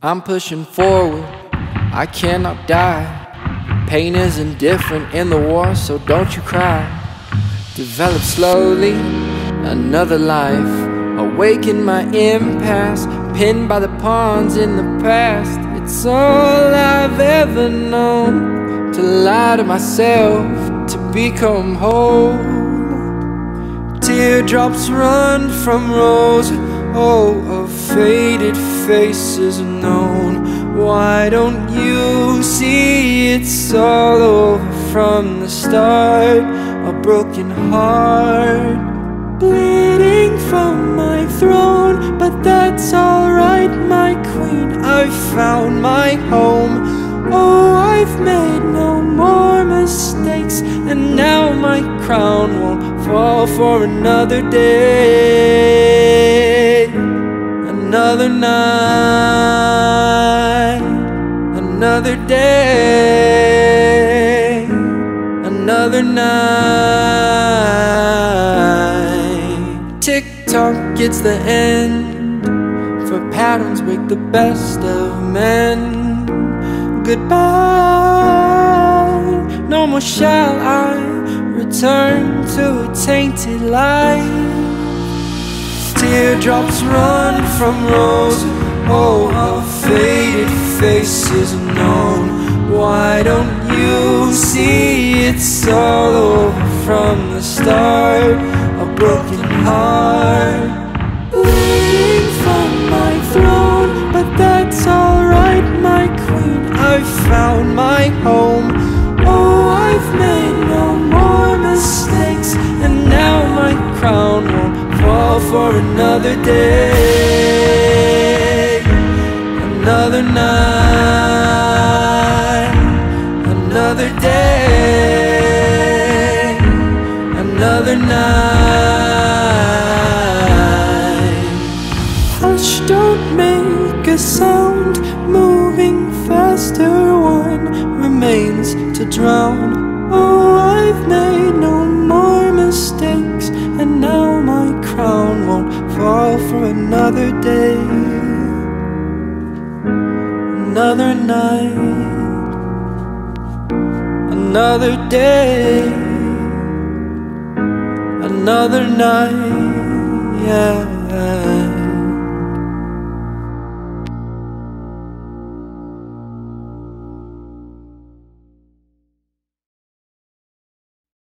I'm pushing forward, I cannot die. Pain is indifferent in the war, so don't you cry. Develop slowly, another life. Awaken my impasse, pinned by the pawns in the past. It's all I've ever known, to lie to myself, to become whole. Teardrops run from rose, oh, of faded faces known. Why don't you see it's all over from the start? A broken heart bleeding from my throne, but that's alright, my queen. I've found my home. Oh, I've made no more mistakes, and now my crown won't fall for another day. Another night, another day, another night. Tick-tock, it's the end, for patterns wake the best of men. Goodbye, no more shall I return to a tainted life. Teardrops run from rose, oh, how faded faces known. Why don't you see it's all over from the start? A broken heart bleeding from my throne, but that's alright, my queen. I've found my home. Oh, I've made no more mistakes, and now my crown won't fall for another day, another night, another day, another night. Hush, don't make a sound, moving faster, one remains to drown. Oh, I've made no more mistakes, and now my crown won't fall for another day, another night, another day, another night, yeah.